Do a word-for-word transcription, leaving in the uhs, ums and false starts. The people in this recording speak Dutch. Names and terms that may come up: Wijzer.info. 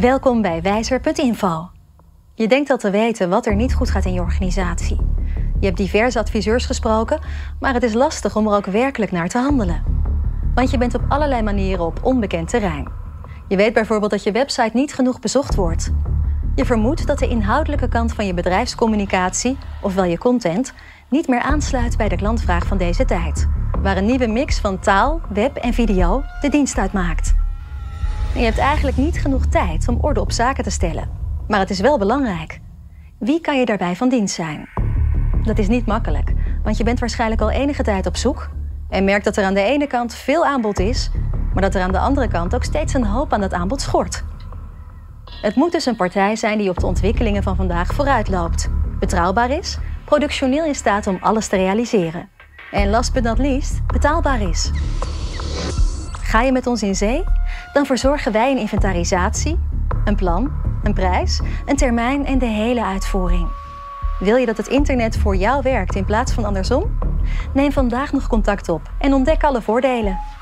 Welkom bij Wijzer punt info. Je denkt al te weten wat er niet goed gaat in je organisatie. Je hebt diverse adviseurs gesproken, maar het is lastig om er ook werkelijk naar te handelen. Want je bent op allerlei manieren op onbekend terrein. Je weet bijvoorbeeld dat je website niet genoeg bezocht wordt. Je vermoedt dat de inhoudelijke kant van je bedrijfscommunicatie, ofwel je content, niet meer aansluit bij de klantvraag van deze tijd, waar een nieuwe mix van taal, web en video de dienst uitmaakt. En je hebt eigenlijk niet genoeg tijd om orde op zaken te stellen. Maar het is wel belangrijk. Wie kan je daarbij van dienst zijn? Dat is niet makkelijk, want je bent waarschijnlijk al enige tijd op zoek en merkt dat er aan de ene kant veel aanbod is, maar dat er aan de andere kant ook steeds een hoop aan dat aanbod schort. Het moet dus een partij zijn die op de ontwikkelingen van vandaag vooruit loopt, betrouwbaar is, productioneel in staat om alles te realiseren en last but not least betaalbaar is. Ga je met ons in zee? Dan verzorgen wij een inventarisatie, een plan, een prijs, een termijn en de hele uitvoering. Wil je dat het internet voor jou werkt in plaats van andersom? Neem vandaag nog contact op en ontdek alle voordelen.